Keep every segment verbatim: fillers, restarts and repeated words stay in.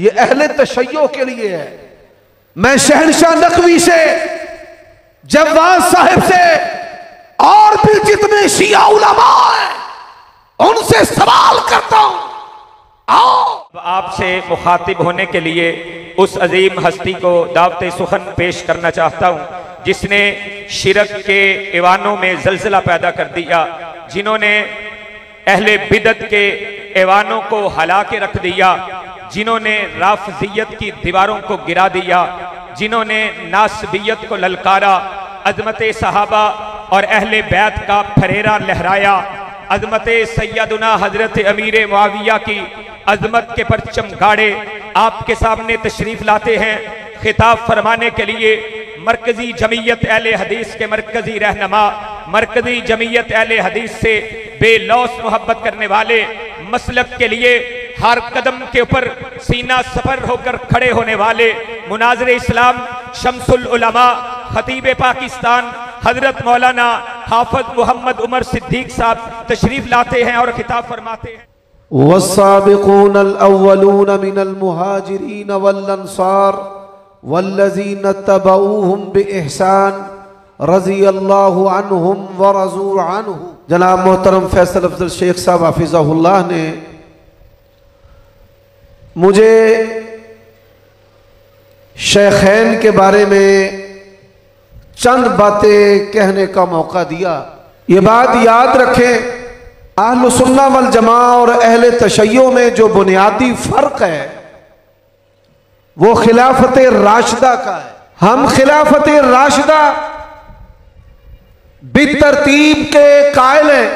ये अहले तशय्यो के लिए है। मैं शहनशाह नकवी से, जवाद साहब से और भी जितने शिया उलमा हैं उनसे सवाल करता हूं। आओ, आपसे मुखातिब होने के लिए उस अजीम हस्ती को दावते सुखन पेश करना चाहता हूं जिसने शिरक के ऐवानों में जलजला पैदा कर दिया, जिन्होंने अहले बिदत के ऐवानों को हला के रख दिया, जिन्होंने राफजियत की दीवारों को गिरा दिया, जिन्होंने नासबियत को ललकारा, अजमते सहाबा और अहले बैत का फरेरा लहराया, अजमते सैयदना हजरत अमीर मुआविया की अजमत के परचम गाड़े, आपके सामने तशरीफ लाते हैं खिताब फरमाने के लिए मरकजी जमीयत अहले हदीस के मरकजी रहनमा, मरकजी जमीयत अहले हदीस से बेलौस मोहब्बत करने वाले, मसलक के लिए हर कदम के ऊपर सीना सफर होकर खड़े होने वाले, मुनाजरे इस्लाम शम्सुल उलमा खतीबे पाकिस्तान हजरत मौलाना हाफिज मोहम्मद उमर सिद्दीक साहब तशरीफ लाते हैं और खिताब फरमाते हैं। वस्साबिकून अलअव्वलून मिनल मुहाजिरीन वल अंसार वल्लज़ीना तबऊहुम बिइहसान रज़ियल्लाहु अन्हुम वरज़ू अन्हु। जनाब मोहतरम फैसल अफजल शेख साहब हाफिज़हुल्लाह ने मुझे शेखैन के बारे में चंद बातें कहने का मौका दिया। ये बात याद रखें, अहले सुन्ना वल जमा और अहले तशय्यो में जो बुनियादी फर्क है वो खिलाफत राशिदा का है। हम खिलाफत राशिदा बितरतीब के कायल हैं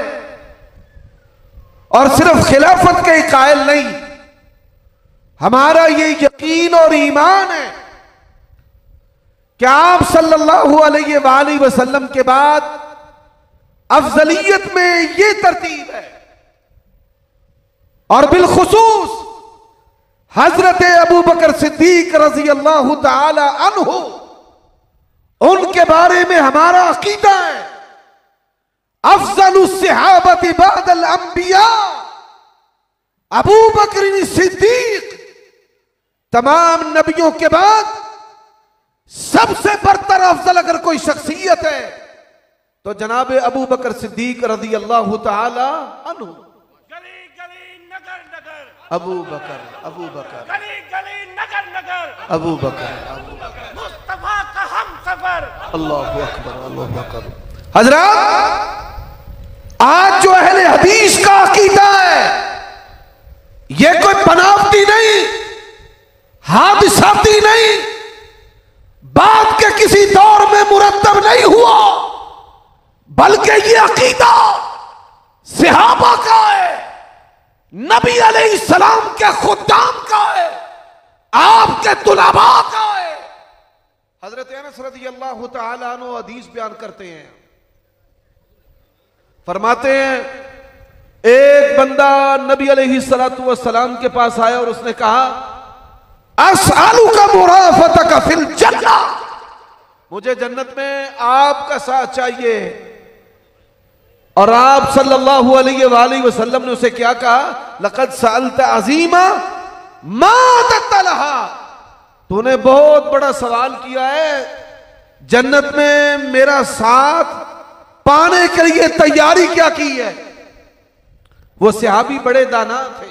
और सिर्फ खिलाफत के कायल नहीं, हमारा ये यकीन और ईमान है कि आप सल्लल्लाहु अलैहि वसल्लम के बाद अफजलियत में ये तरतीब है और बिलखुसूस हजरत अबू बकर सिद्दीक रजी अल्लाह ताला अन्हु, उनके बारे में हमारा अकीदा है अफजलुस सहाबती बादल अंबिया। अबू बकर सिद्दीक तमाम नबियों के बाद सबसे बढ़तर अफजल अगर कोई शख्सियत है तो जनाब अबू बकर सिद्दीक रजी अल्लाह ताला अन्हु। गली गली नगर नगर अबू बकर, अबू बकर, गली गली नगर नगर अबू बकर, मुस्तफा का हम सफर। अल्लाहू अकबर, अल्लाहू अकबर। हजरत, आज जो अहले हदीस का अकीदा है ये कोई बनावटी नहीं, हादिसाती नहीं, बाद के किसी दौर में मुरतब नहीं हुआ, बल्कि ये अकीदा सहाबा का है, नबी अलैहिस्सलाम के खुद्दाम का है, आपके तुलाबा का है। हजरत अनस रज़ियल्लाहु तआला अन्हु हदीस बयान करते हैं, फरमाते हैं एक बंदा नबी अलैहिस्सलातु वस्सलाम के पास आया और उसने कहा मुराफ़तक फिल जन्नह, मुझे जन्नत में आपका साथ चाहिए। और आप सल्लल्लाहु अलैहि वसल्लम ने उसे क्या कहा? लक़द सअलत अज़ीमा मा ततलहा, तूने बहुत बड़ा सवाल किया है, जन्नत में मेरा साथ पाने के लिए तैयारी क्या की है। वो सहाबी बड़े दाना थे,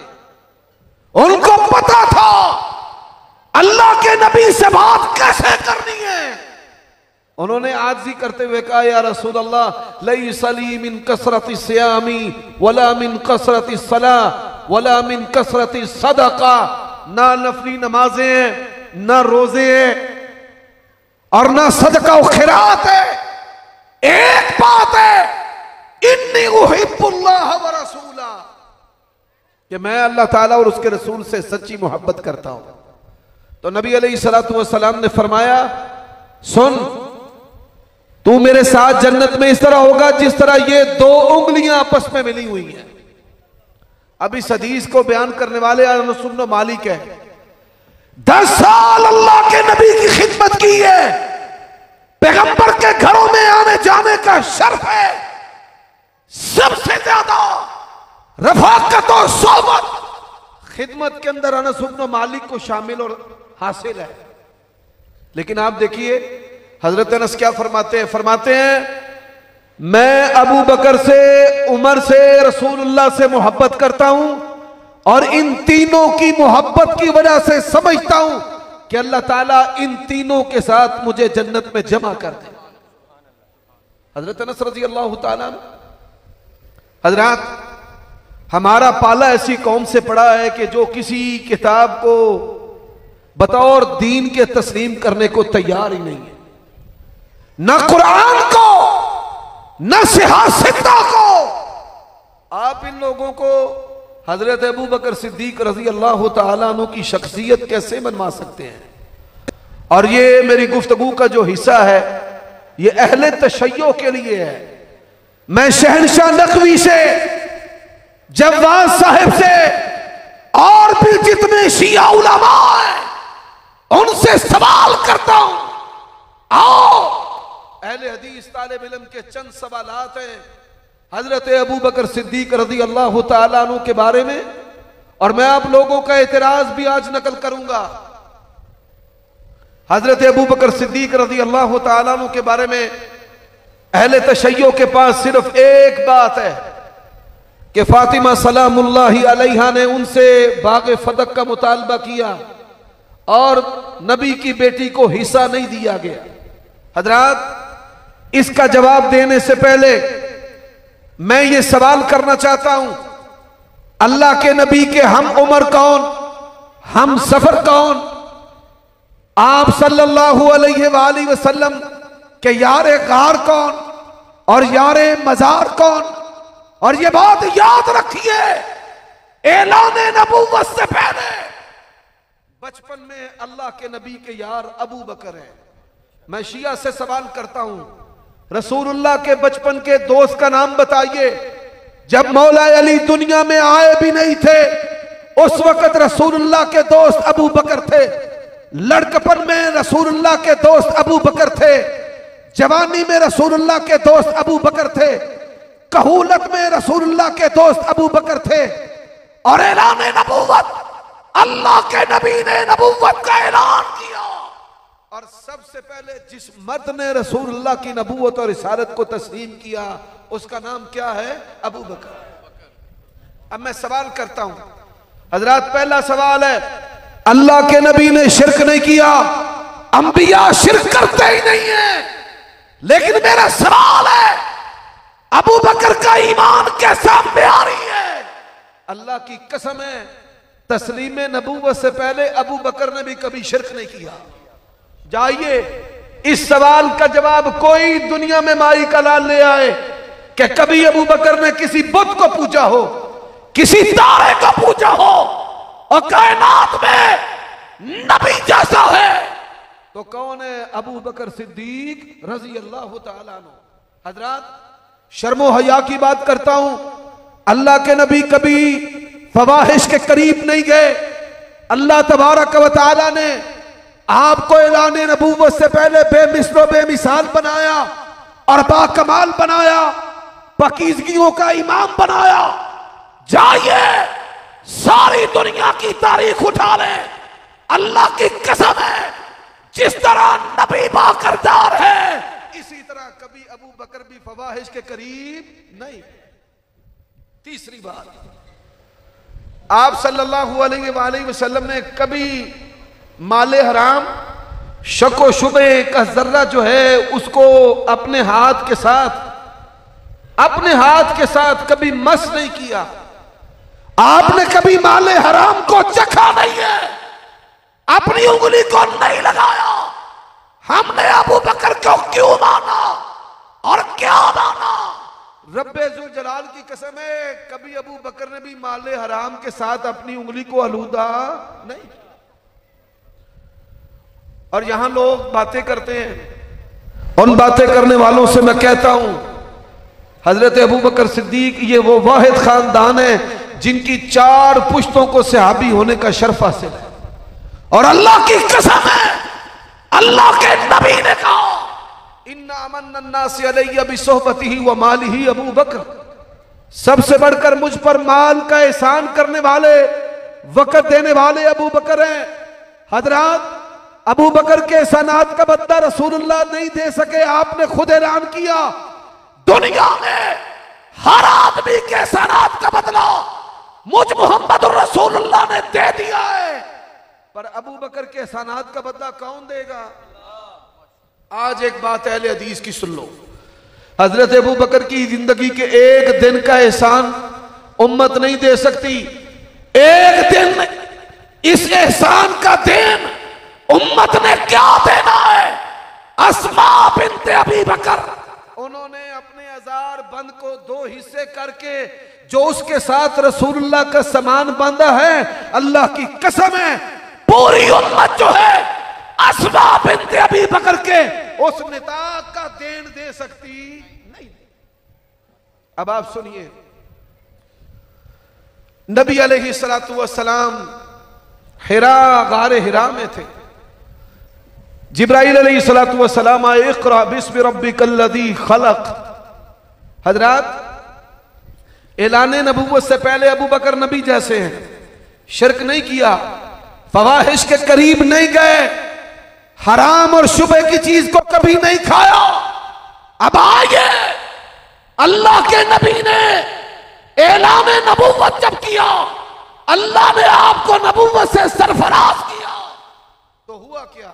उनको पता था अल्लाह के नबी से बात कैसे करनी है। उन्होंने आजी करते हुए कहा या रसूल अल्लाह लई सली मिन कसरती सियामी वला मिन कसरती सला वला मिन कसरती सदका, ना नफली नमाजें हैं, ना रोजे हैं और ना सदका व खैरात है, एक बात है इन्नी उहिब्बुल्लाह व रसूला, कि मैं अल्लाह ताला और उसके रसूल से सच्ची मोहब्बत करता हूं। तो नबी अलैहिस्सलातु वस्सलाम ने फरमाया सुन, तू मेरे साथ जन्नत में इस तरह होगा जिस तरह ये दो उंगलियां आपस में मिली हुई हैं। अब इस हदीस को बयान करने वाले सुन्नो मालिक है, दस साल अल्लाह के नबी की खिदमत की है, पैगंबर के घरों में आने जाने का शर्फ है, सबसे ज्यादा रफाकत और सोबत खिदमत के अंदर अनस इब्न मालिक को शामिल और हासिल है। लेकिन आप देखिए हजरत अनस क्या फरमाते हैं, फरमाते हैं मैं अबू बकर से, उमर से, रसूलुल्लाह से मोहब्बत करता हूं और इन तीनों की मोहब्बत की वजह से समझता हूं कि अल्लाह ताला इन तीनों के साथ मुझे जन्नत में जमा कर दे। हजरत अनस रजी अल्लाह ताला हजरात, हमारा पाला ऐसी कौम से पड़ा है कि जो किसी किताब को बतौर दीन के तस्लीम करने को तैयार ही नहीं है, ना कुरान को ना सियासतों को। आप इन लोगों को हजरत अबू बकर सिद्दीक रजी अल्लाह तआला अन्हु की शख्सियत कैसे बनवा सकते हैं? और ये मेरी गुफ्तगू का जो हिस्सा है ये अहले तशय्यो के लिए है। मैं शहनशाह नकवी से, जवाद साहब से और भी जितने शिया उलमा हैं उनसे सवाल करता हूं, आओ अहले हदीस तालिब इल्म के चंद सवालात हैं हजरत अबू बकर सिद्दीक रजी अल्लाह तआला अन्हु के बारे में, और मैं आप लोगों का एतराज भी आज नकल करूंगा। हजरत अबू बकर सिद्दीक रजी अल्लाह तआला अन्हु के बारे में अहले तशय्यो के पास सिर्फ एक बात है कि फातिमा सलामुल्लाही अलैहा ने उनसे बाग़े फदक का मुतालबा किया और नबी की बेटी को हिस्सा नहीं दिया गया। हजरात, इसका जवाब देने से पहले मैं ये सवाल करना चाहता हूं, अल्लाह के नबी के हम उमर कौन, हम सफर कौन? आप सल्लल्लाहु अलैहि वसल्लम के यारे गार कौन और यारे मजार कौन? और ये बात याद रखिए, ऐलाने नबूवत से पहले बचपन में अल्लाह के नबी के यार अबू बकर हैं। मैं शिया से सवाल करता हूं, रसूलुल्लाह के बचपन के दोस्त का नाम बताइए। जब मौला अली दुनिया में आए भी नहीं थे उस वक्त रसूलुल्लाह के दोस्त अबू बकर थे। लड़कपन में रसूलुल्लाह के दोस्त अबू बकर थे, जवानी में रसूलुल्लाह के दोस्त अबू बकर थे, कहूलत में रसूलुल्लाह के दोस्त अबू बकर थे। और ऐलान नबूवत, अल्लाह के नबी ने नबूवत का ऐलान किया और सबसे पहले जिस मर्द ने रसूलुल्लाह की नबूवत और इशारत को तस्लीम किया उसका नाम क्या है? अबू बकर। अब मैं सवाल करता हूं हजरात, पहला सवाल है अल्लाह के नबी ने शिरक नहीं किया, अंबिया शिरक करते ही नहीं है, लेकिन मेरा सवाल है अबू बकर का ईमान कैसा प्यारी है? अल्लाह की कसम है तस्लीम नबूवत से पहले अबू बकर ने भी कभी शिरक नहीं किया। जाइए इस सवाल का जवाब कोई दुनिया में माई का लाल ले आए कि कभी अबू बकर ने किसी बुत को पूजा हो, किसी तारे को पूजा हो और कायनात में नबी जैसा है तो कौन है? अबू बकर सिद्दीक रजी अल्लाह तआला अन्हु। हजरात, शर्मो हया की बात करता हूं, अल्लाह के नबी कभी फवाहिश के करीब नहीं गए। अल्लाह तबारक व तआला ने आपको ऐलाने नबूवत से पहले बेमिसलो बेमिसाल बनाया और बाकमाल बनाया, पकीजगियों का इमाम बनाया। जाइए सारी दुनिया की तारीख उठा ले, अल्लाह की कसम है जिस तरह नबी बाकरदार है इसी तरह कभी अबू बकर भी फवाहिश के करीब नहीं। तीसरी बात, आप सल्लल्लाहु अलैहि वसल्लम ने कभी माले हराम, शको शुबे का जर्रा जो है उसको अपने हाथ के साथ अपने हाथ के साथ कभी मस नहीं किया। आपने कभी माले हराम को चखा नहीं है, अपनी उंगली को नहीं लगाया। हमने अबू बकर को क्यों माना और क्या माना? रब्बे जुल जलाल की कसम है कभी अबू बकर ने भी माले हराम के साथ अपनी उंगली को आलूदा नहीं। और यहां लोग बातें करते हैं, उन बातें करने वालों से मैं कहता हूं हजरत अबू बकर सिद्दीक ये वो वाहिद खानदान है जिनकी चार पुश्तों को सहाबी होने का शर्फ हासिल है। और अल्लाह की कसम है अल्लाह के नबी ने कहा इन्ना अमन्ना अन्नासी अलैया बिसोहबतिही व मालिही अबू बकर, सबसे बढ़कर मुझ पर माल का एहसान करने वाले वक़्त देने वाले अबू बकर हैं। हजरात, अबू बकर के सनात का बदला रसूलुल्लाह नहीं दे सके। आपने खुद ऐलान किया, दुनिया में हर आदमी के सनात का बदला मुझ मोहम्मद रसूलुल्लाह ने दे दिया है, पर अबू बकर के सनात का बदला कौन देगा? आज एक बात अहले हदीस की सुन लो। हजरत अबू बकर की जिंदगी के एक दिन का एहसान उम्मत नहीं दे सकती। एक दिन इस एहसान का दिन उम्मत ने क्या देना है? अस्मा बिनते अबी बकर, उन्होंने अपने अजार बंद को दो हिस्से करके जो उसके साथ रसूलुल्लाह का सामान बांधा है, अल्लाह की कसम है पूरी उम्मत जो है अस्मा बिनते अबी बकर के उस निताक का देन दे सकती नहीं। अब आप सुनिए, नबी अलैहिस्सलातु वस्सलाम हिरा, गारे हिरा में थे। जिब्राइल अलैहिस्सलातु वस्सलाम आए, इक़रा बिस्मि रब्बिकल्लज़ी खलक़। हजरात, ऐलाने नबूवत से पहले अबू बकर नबी जैसे हैं, शिरक नहीं किया, फवाहिश के करीब नहीं गए, हराम और शुबे की चीज को कभी नहीं खाया। अब आइए, अल्लाह के नबी ने ऐलाने नबूवत जब किया, अल्लाह ने आपको नबूवत से सरफराज किया, तो हुआ क्या?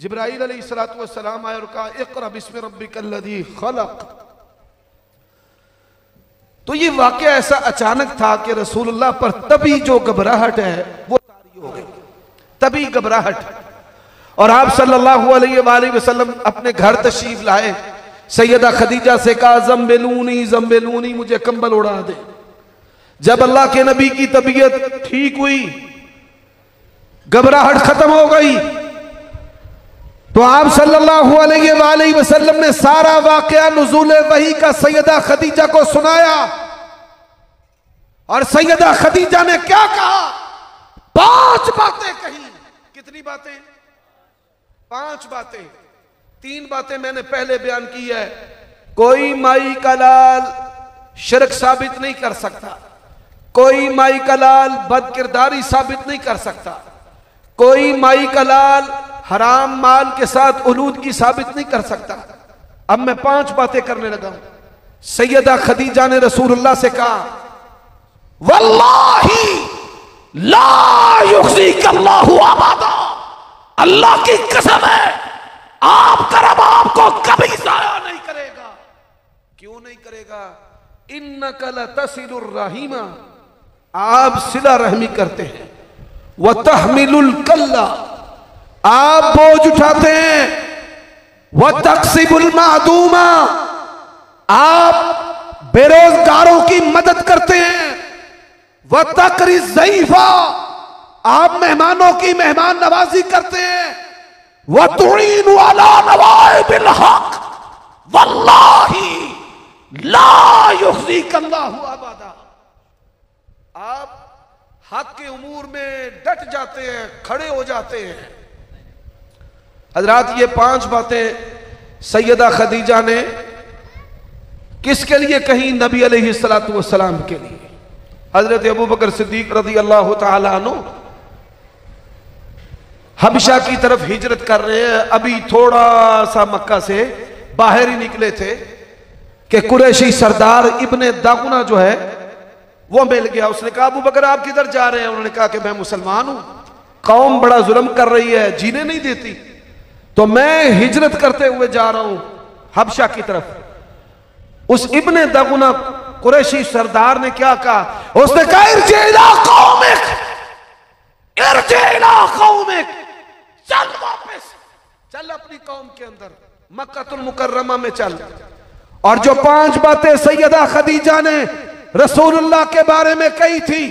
जिब्राइल अलैहिस्सलातु वस्सलाम आए और कहा, इक़रा बिस्मि रब्बिकल्लज़ी खलक़। तो ये वाकया ऐसा अचानक था कि रसूलुल्लाह पर तभी जो घबराहट है वो तारी हो गई, तभी घबराहट। और आप सल्लल्लाहु अलैहि वसल्लम अपने घर तशरीफ लाए। सैयदा खदीजा से कहा, जम्बेलूनी जम्बेलूनी, मुझे कंबल उड़ा दे। जब अल्लाह के नबी की तबीयत ठीक हुई, घबराहट खत्म हो गई, तो आप सल्लल्लाहु अलैहि वसल्लम ने सारा वाकया नुज़ूल वही का सैयदा खदीजा को सुनाया। और सैयदा खदीजा ने क्या कहा? पांच बातें कही। कितनी बातें? पांच बातें। तीन बातें मैंने पहले बयान की है। कोई माई का लाल शिरक साबित नहीं कर सकता, कोई माई का लाल बद किरदारी साबित नहीं कर सकता, कोई माई का लाल हराम माल के साथ उलूदगी साबित नहीं कर सकता। अब मैं पांच बातें करने लगा हूं। सैयदा खदीजा ने रसूलुल्लाह से कहा, वल्लाही ला युखज़ीकल्लाहु अबदा, अल्लाह की कसम है आपका रब आपको कभी जाया नहीं करेगा। क्यों नहीं करेगा? इन्नका लतसिलुर रहीमा, आप सिला रहमी करते हैं, व तहमिलुल कल्ला, आप बोझ उठाते हैं, वह तकसीबुल मादूमा, आप बेरोजगारों की मदद करते हैं, वह तकरीज ज़ईफा, आप मेहमानों की मेहमान नवाजी करते हैं, वह तुईन वाला नवाइबिल हक, वल्लाही ला युखज़ीकल्लाहु अबदा, आप हक के उमूर में डट जाते हैं, खड़े हो जाते हैं। हजरात, ये पांच बातें सैयदा खदीजा ने किसके लिए कहीं? नबी अलैहिस्सलातु वस्सलाम के लिए। हजरत अबू बकर सिद्दीक रज़ियल्लाहु ताला अन्हु हबशा की तरफ हिजरत कर रहे हैं। अभी थोड़ा सा मक्का से बाहर ही निकले थे कि कुरैशी सरदार इब्ने दागुना जो है वो मिल गया। उसने कहा, अबू बकर आप किधर जा रहे हैं? उन्होंने कहा कि मैं मुसलमान हूं, कौम बड़ा जुल्म कर रही है, जीने नहीं देती, तो मैं हिजरत करते हुए जा रहा हूं हबशा की तरफ। उस इब्ने दागुना कुरैशी सरदार ने क्या कहा? उसने कहा, इरजे इला कौमिक, इरजे इला कौमिक, चल वापस, चल अपनी कौम के अंदर, मक्कातुल मुकर्रमा में चल। और जो पांच बातें सैयदा खदीजा ने रसूलुल्लाह के बारे में कही थी,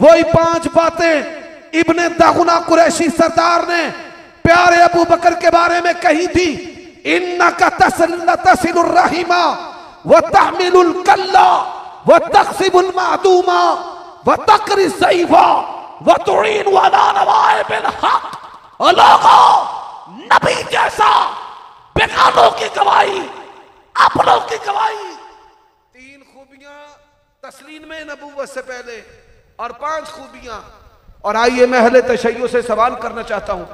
वही पांच बातें इब्ने दागुना कुरैशी सरदार ने प्यारे अबू बकर के बारे में कही थी। इन्नका तसिलुर रहीमा व तहमिलुल कल्ला व तकसीबुल मादूमा व तकरीज ज़ईफा व तुईन वाला नवाइबिल हक। लोगों, नबी जैसा बेगानों की गवाही, अपनों की गवाही, तीन खूबियां तस्लीम नबूवत से पहले और पांच खूबियां और आइए मैं अहले तशय्युअ से सवाल करना चाहता हूं,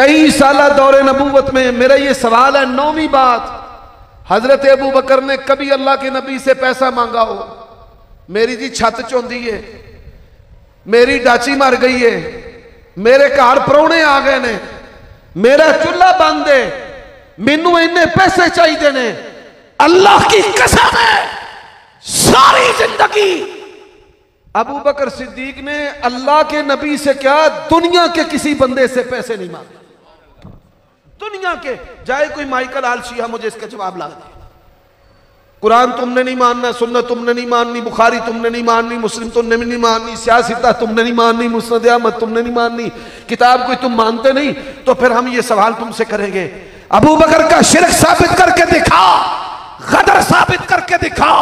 तेईस साल दौरे नबूवत में मेरा ये सवाल है, नौवीं बात, हजरत अबू बकर ने कभी अल्लाह के नबी से पैसा मांगा हो? मेरी जी छत चौंधी है, मेरी डाची मर गई है, मेरे घर प्रौने आ गए ने, मेरा चूल्हा बंद है, मैनू इन्ने पैसे चाहिए ने, अल्लाह की कसम है सारी जिंदगी। अबू बकर सिद्दीक ने अल्लाह के नबी से क्या, दुनिया के किसी बंदे से पैसे नहीं मांगे, दुनिया के, जाए कोई माइकल आल शिया मुझे इसका जवाब ला दे। कुरान तुमने नहीं मानना, सुन्नत तुमने नहीं माननी, बुखारी तुमने नहीं माननी, मुस्लिम तुमने भी नहीं माननी, सियासत तुमने नहीं माननी, मुस्नद अहमद तुमने नहीं माननी, किताब कोई तुम मानते नहीं, तो फिर हम ये सवाल तुमसे करेंगे, अबू बकर का शिरक साबित करके दिखा, गदर साबित करके दिखा,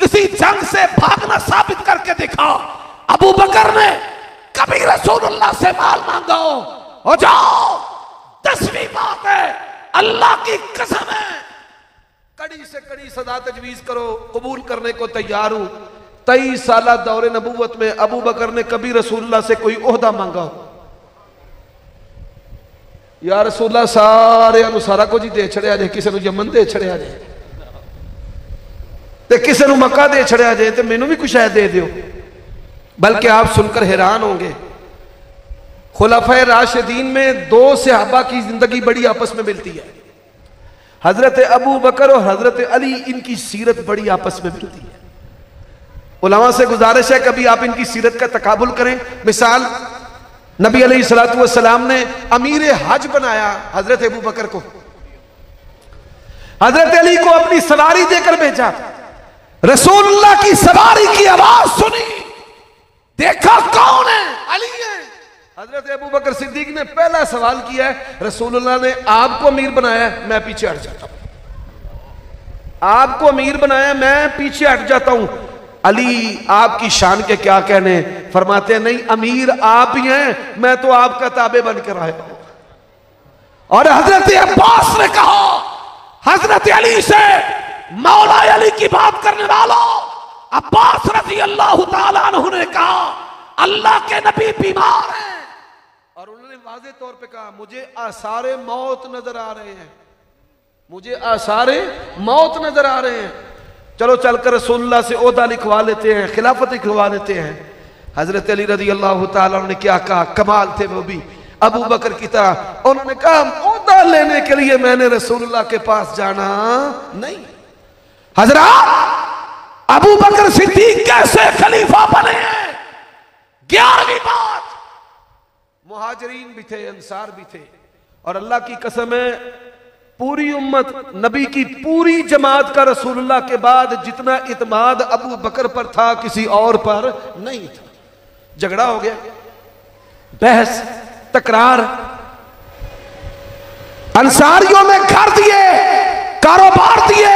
किसी जंग से भागना साबित करके दिखा। अबू बकर ने कभी रसूलुल्लाह से माल मांगा हो? जाओ, दसवीं बात है, अल्लाह की कसम है, कड़ी से कड़ी सदा तजवीज करो, कबूल करने को तैयार हूं, तेईस साल दौरे नबूवत में अबू बकर ने कभी रसूलुल्लाह से कोई ओहदा मांगा हो? या रसूलुल्लाह सारे सारा कुछ ही दे छड़िया जे, किसी को यमन दे छड़िया जे, ते किसी को मक्का दे छड़िया जे, तो मैनू भी कुछ है दे दियो। बल्कि आप सुनकर हैरान होंगे, खुलाफा राशिदीन में दो सहाबा की जिंदगी बड़ी आपस में मिलती है, हजरत अबू बकर और हजरत अली, इनकी सीरत बड़ी आपस में मिलती है। उलमा से गुजारिश है कभी आप इनकी सीरत का तकाबुल करें। मिसाल, नबी अलैहिस्सलातु वस्सलाम ने अमीर हज बनाया हजरत अबू बकर को, हजरत अली को अपनी सवारी देकर भेजा, रसूलुल्लाह की सवारी की आवाज सुनी, देखा कौन है, अली है। हजरत अबू बकर सिद्दीक ने पहला सवाल किया है, रसूलुल्लाह ने आपको अमीर बनाया, मैं पीछे हट जाता हूं, आपको अमीर बनाया, मैं पीछे हट जाता हूं। अली आपकी शान के क्या कहने, फरमाते हैं नहीं, अमीर आप ही हैं, मैं तो आपका ताबे बनकर आया हूं। और हजरत अब्बास ने कहा हजरत अली से, मौला अली की बात करने वाला, अब्बास रजी अल्लाह तआला अन्हु ने कहा अल्लाह के नबी बीमार है, और उन्होंने वाजे तौर पे कहा मुझे आसारे मौत नजर आ रहे हैं, मुझे आसारे मौत नजर आ रहे हैं, चलो चलकर रसूलुल्लाह से ओहदा लिखवा लेते हैं, खिलाफत लिखवा लेते हैं। हजरत अली रजी अल्लाह तआला ने क्या कहा, कमाल थे वो भी अबू बकर की तरह, उन्होंने कहा ओहदा लेने के लिए मैंने रसूलुल्लाह के पास जाना नहीं। हजरत अबू बकर सिद्दीक कैसे खलीफा बने हैं, ग्यारहवीं बात, मुहाजिरीन भी थे, अंसार भी थे, और अल्लाह की कसम है पूरी उम्मत, नबी की पूरी जमात का रसूलुल्लाह के बाद जितना इतमाद अबू बकर पर था किसी और पर नहीं था। झगड़ा हो गया, बहस तकरार, अंसारियों ने घर दिए, कारोबार दिए,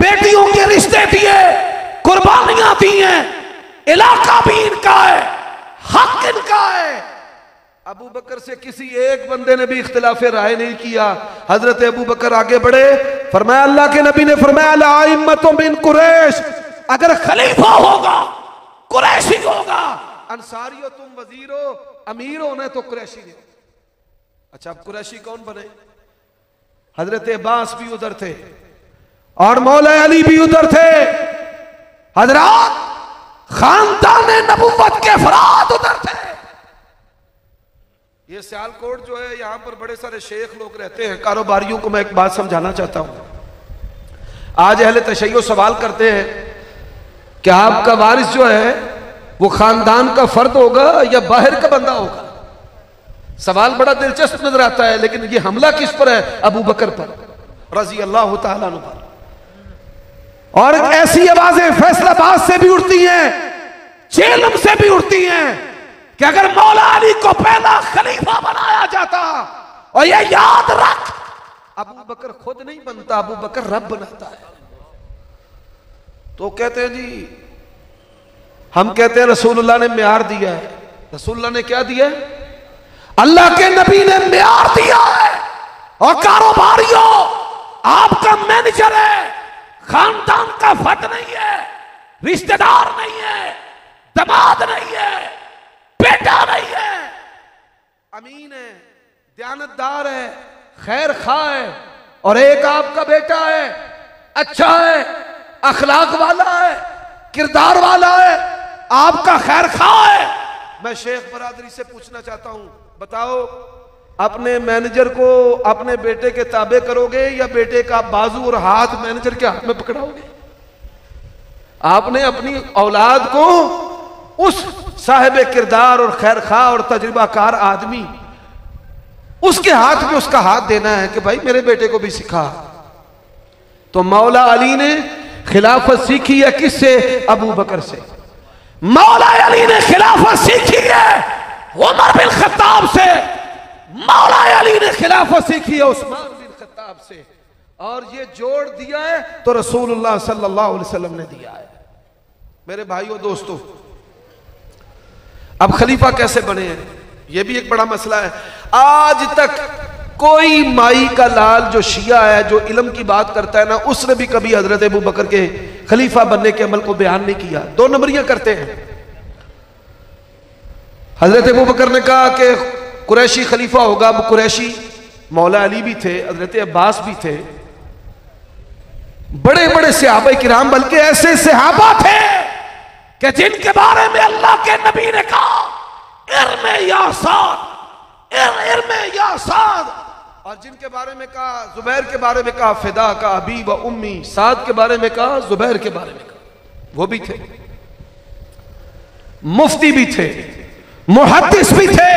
बेटियों के रिश्ते दिए, कुर्बानियां दी हैं, इलाका भी इनका है, हक इनका है। अबू बकर से किसी एक बंदे ने भी इख्तिलाफ राय नहीं किया। हजरत अबू बकर आगे बढ़े, फरमाया अल्लाह के नबी ने फरमाया आइम्मतुम बिन कुरैश, अगर खलीफा होगा कुरैशी होगा, अंसारी हो तुम, वजीर हो, अमीर होना तो कुरैशी हो। अच्छा, अब कुरैशी कौन बने? हजरत अब्बास भी उधर थे और मौला अली भी उधर थे, हजरत खानदान नबूवत के अफराद उधर थे। ये सियालकोट जो है, यहाँ पर बड़े सारे शेख लोग रहते हैं, कारोबारियों को मैं एक बात समझाना चाहता हूँ। आज अहले तशय्यो सवाल करते हैं कि आपका वारिस जो है वो खानदान का फर्द होगा या बाहर का बंदा होगा। सवाल बड़ा दिलचस्प नजर आता है, लेकिन ये हमला किस पर है? अबू बकर पर रजी अल्लाह तआला अन्हु पर। और ऐसी आवाजें फैसलाबाद से भी उठती हैं, झेलम से भी उठती हैं कि अगर मौला अली को पहला खलीफा बनाया जाता, और ये याद रख अबू बकर खुद नहीं बनता, अबू बकर रब बनाता है। तो कहते हैं जी, हम कहते हैं रसूलुल्लाह ने म्यार दिया है, रसूलुल्लाह ने क्या दिया है? अल्लाह के नबी ने म्यार दिया है। और कारोबारियों, आपका मैनेजर है, खानदान का फट नहीं है, रिश्तेदार नहीं है, दमाद नहीं है, बेटा नहीं है, अमीन है, दयानतदार है, खैर खा है, और एक आपका बेटा है, अच्छा है, अखलाक वाला है, किरदार वाला है, आपका खैर खा है। मैं शेख बरादरी से पूछना चाहता हूं, बताओ अपने मैनेजर को अपने बेटे के ताबे करोगे या बेटे का बाजू और हाथ मैनेजर के हाथ में पकड़ाओगे? आपने अपनी औलाद को उस साहिब किरदार और खैर खा और तजुर्बाकार आदमी उसके हाथ में उसका हाथ देना है कि भाई मेरे बेटे को भी सिखा। तो मौला अली ने खिलाफत सीखी है किससे? अबू बकर से। मौला अली ने खिलाफत सीखी है उमर बिन खत्ताब से। मौला अली ने खिलाफत सीखी है उस्मान बिन खत्ताब से। और ये जोड़ दिया है तो रसूलुल्लाह सल्लल्लाहु अलैहि वसल्लम ने दिया है। मेरे भाइयों दोस्तों, अब खलीफा कैसे बने हैं ये भी एक बड़ा मसला है। आज तक कोई माई का लाल जो शिया है, जो इल्म की बात करता है ना, उसने भी कभी हजरत अबू बकर के खलीफा बनने के अमल को बयान नहीं किया। दो नंबरियां करते हैं। हजरत अबू बकर ने कहा कि कुरैशी खलीफा होगा। अब कुरैशी मौला अली भी थे, हजरत अब्बास भी थे, बड़े बड़े सहाबा किराम, बल्कि ऐसे सहाबा थे कि जिनके बारे में अल्लाह के नबी ने कहा इर्मे या साद, इर्मे या साद, और जिनके बारे में कहा, जुबैर के बारे में कहा फिदा का अबी व उम्मी, साद के बारे में कहा, जुबैर के बारे में कहा, वो भी थे, मुफ्ती भी थे, मुहद्दिस भी थे,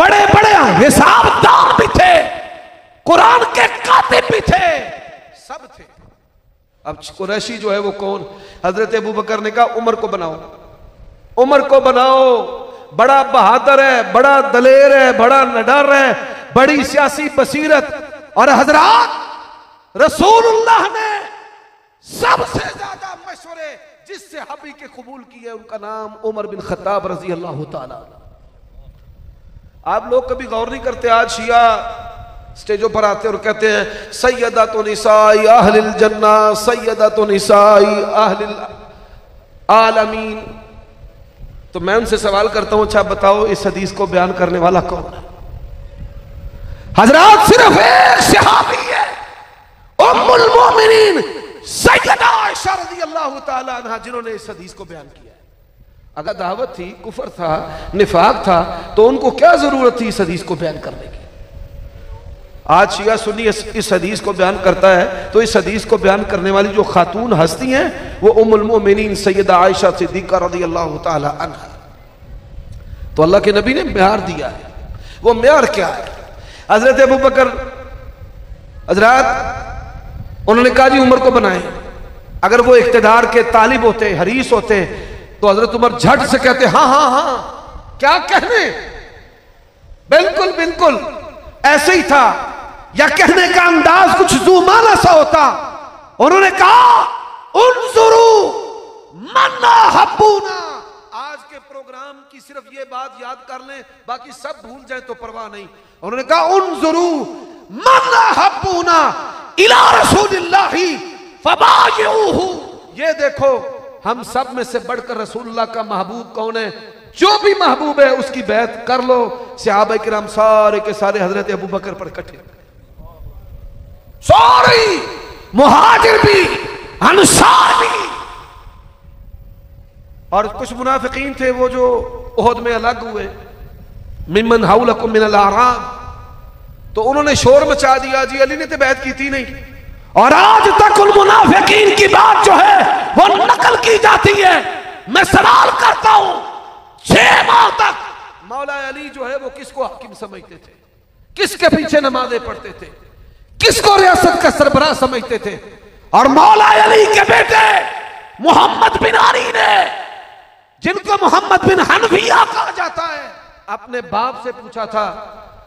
बड़े बड़े हिसाबदार भी थे, कुरान के कातिब भी थे, सब थे। अब कुरैशी जो है वो कौन? हजरत अबू बकर ने कहा उमर को बनाओ, उमर को बनाओ, बड़ा बहादुर है, बड़ा दलेर है, बड़ा निडर है, बड़ी सियासी बसीरत। और हजरात, रसूलुल्लाह ने सबसे ज्यादा मशवरे जिससे हबी के कबूल किए उनका नाम उमर बिन खत्ताब रजी अल्लाह ताला। आप लोग कभी गौर नहीं करते, आज शिया स्टेजों पर आते और कहते हैं सैयदा तो निसाई अहलिल जन्ना, सैयदा तो निसाई अहलिल आलमीन। तो मैं उनसे सवाल करता हूं, अच्छा बताओ इस हदीस को बयान करने वाला कौन है? हजरात, सिर्फ एक सहाबी है, उम्मुल मोमिनीन सैयदा आयशा रज़ियल्लाहु ताला अन्हा, जिन्होंने इस हदीस को बयान किया। अगर दावत थी, कुफर था, निफाक था, तो उनको क्या जरूरत थी इस हदीस को बयान करने की? आज शिया सुन्नी इस हदीस को बयान करता है तो इस हदीस को बयान करने वाली जो खातून हस्ती हैं वो उम्मुल मोमिनीन सैयदा आयशा सिद्दीक़ा रज़ियल्लाहु ताला अन्हा। तो अल्लाह के नबी ने म्यार दिया है, वो म्यार क्या है? हजरत अबू बकर, हजरात, उन्होंने कहा जी उमर को बनाए। अगर वो इक़्तिदार के तालिब होते, हरीस होते, तो हजरत उमर झट से कहते हाँ हाँ हाँ, क्या कहने, बिल्कुल बिल्कुल, ऐसे ही था, या कहने का अंदाज कुछ जुमाना सा होता। उन्होंने कहा उनजुरू मन्ना हब्बूना। आज के प्रोग्राम की सिर्फ ये बात याद कर लें, बाकी सब भूल जाए तो परवाह नहीं। उन्होंने कहा उनजुरू मन्ना हब्बूना इला रसूलिल्लाही फबायऊहु, ये देखो हम सब में से बढ़कर रसूलुल्लाह का महबूब कौन है, जो भी महबूब है उसकी बैत कर लो। सहाबा किराम सारे के सारे हजरत अबू बकर पर इकट्ठे, सारी मुहाजिर भी, अंसार भी, और कुछ मुनाफिकीन थे वो जो ओहद में अलग हुए, मिम्मन हौलकुम मिनल आराम, तो उन्होंने शोर मचा दिया जी अली ने तो बैत की थी नहीं। और आज तक उन मुनाफिकीन की बात जो है वो नकल की जाती है। मैं सवाल करता हूं, छह माह तक मौला अली जो है वो किसको हाकिम समझते थे, किसके पीछे नमाजें पढ़ते थे, किसको रियासत का सरबराह समझते थे? और मौला अली के बेटे मोहम्मद बिन अली ने, जिनको मोहम्मद बिन हनफिया कहा जाता है, अपने बाप से पूछा था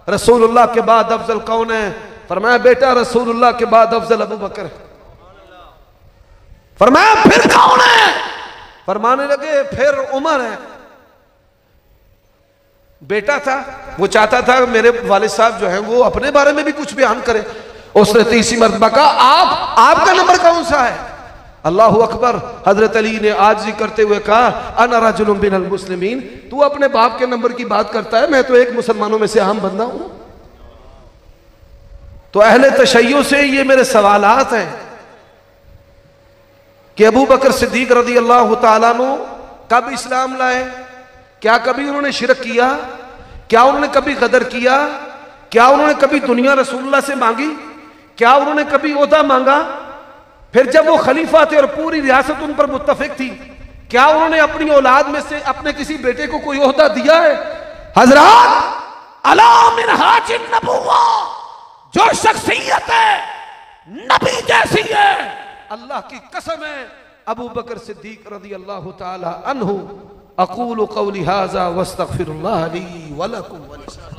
रसूलुल्लाह के बाद अफजल कौन है? फरमाया बेटा रसूलुल्लाह के बाद अफजल अबू बकर। फरमाया फिर कौन है? फरमाने लगे फिर उमर है। बेटा था, वो चाहता था मेरे वाले साहब जो हैं वो अपने बारे में भी कुछ बयान करें। उसने तीसरी मरतबा कहा आप, आपका नंबर कौन सा है? अल्लाह अकबर। हजरत अली ने आजी करते हुए कहा अना रजुलुम मिनल मुस्लिमीन, तू अपने बाप के नंबर की बात करता है, मैं तो एक मुसलमानों में से आम बंदा हूं। तो अहले तशय्यो से ये मेरे सवालात हैं कि अबू बकर सिद्दीक रजी अल्लाह तआला अन्हु कब इस्लाम लाए, क्या कभी उन्होंने शिरक किया, क्या उन्होंने कभी गदर किया, क्या उन्होंने कभी दुनिया रसूलुल्लाह से मांगी, क्या उन्होंने कभी ओहदा मांगा। फिर जब वो खलीफा थे और पूरी रियासत उन पर मुत्तफिक थी, क्या उन्होंने अपनी औलाद में से अपने किसी बेटे को कोई ओहदा दिया है। हजरत अला मिन हाजिन नबुव्वा, जो शख्सियत है नबी जैसी है, अल्लाह की कसम है अबू बकर सिद्दीक रज़ी अल्लाह तआला अन्हु। अक़ूलु क़ौली हाज़ा वस्तग़फ़िरुल्लाह ली व लकुम व लिसाइरिल